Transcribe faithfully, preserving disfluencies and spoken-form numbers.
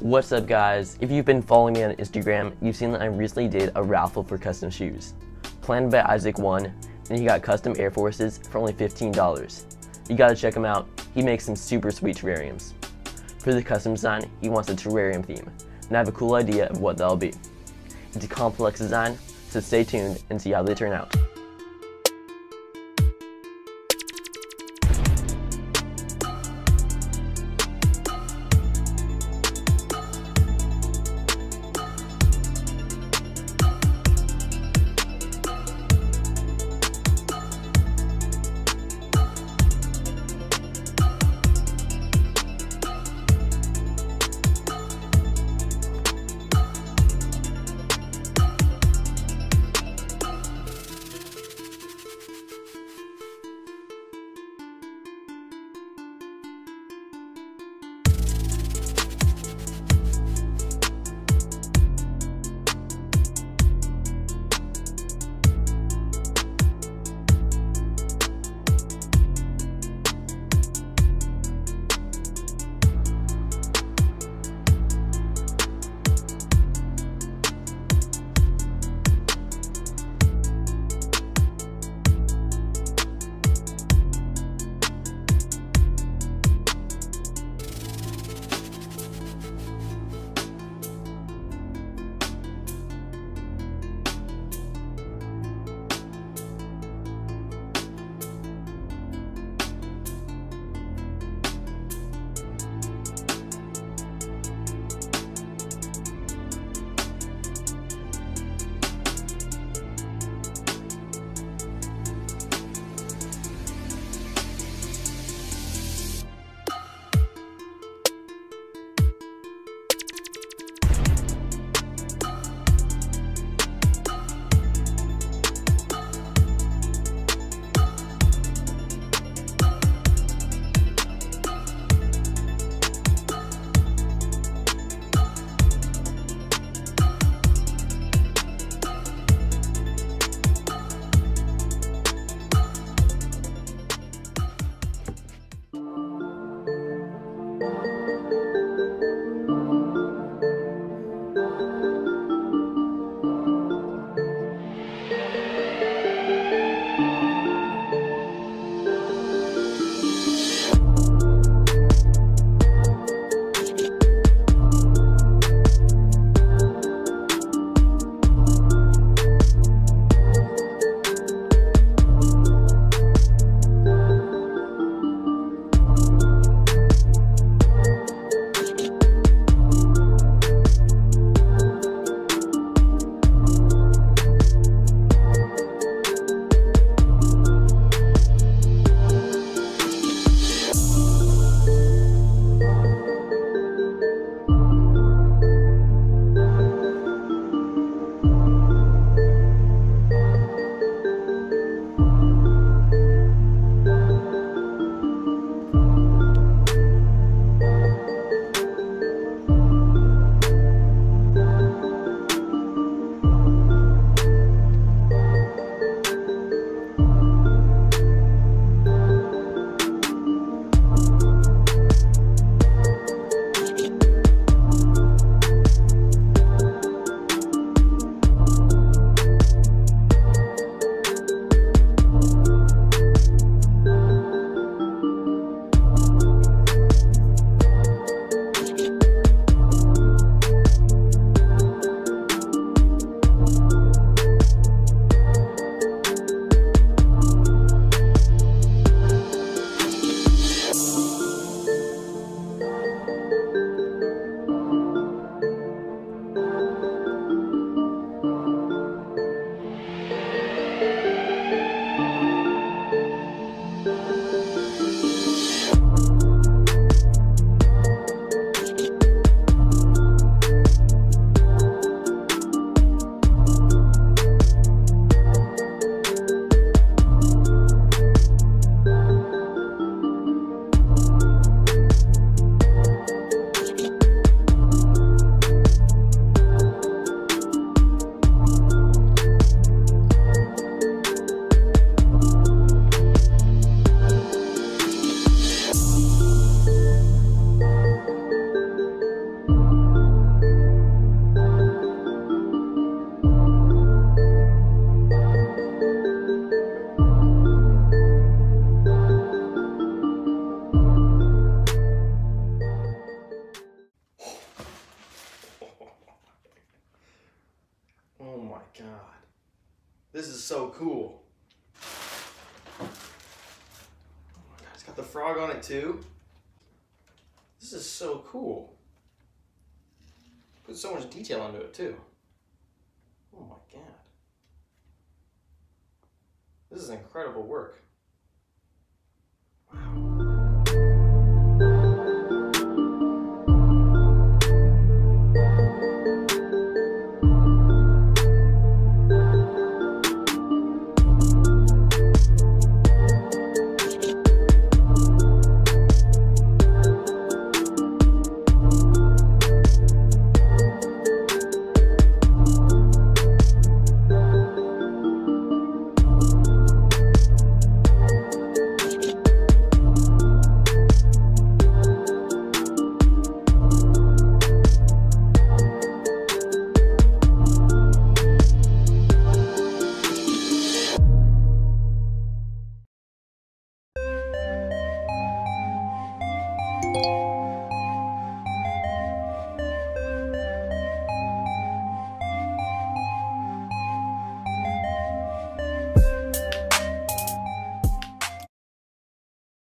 What's up guys, if you've been following me on Instagram, you've seen that I recently did a raffle for custom shoes. Planned by Isaac One, and he got custom Air Forces for only fifteen dollars. You gotta check him out, he makes some super sweet terrariums. For the custom design, he wants a terrarium theme, and I have a cool idea of what that'll be. It's a complex design, so stay tuned and see how they turn out. the frog on it too. This is so cool. Put so much detail into it too. Oh my God. This is incredible work.